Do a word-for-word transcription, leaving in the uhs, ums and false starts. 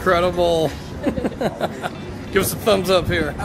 incredible. Give us a thumbs up here.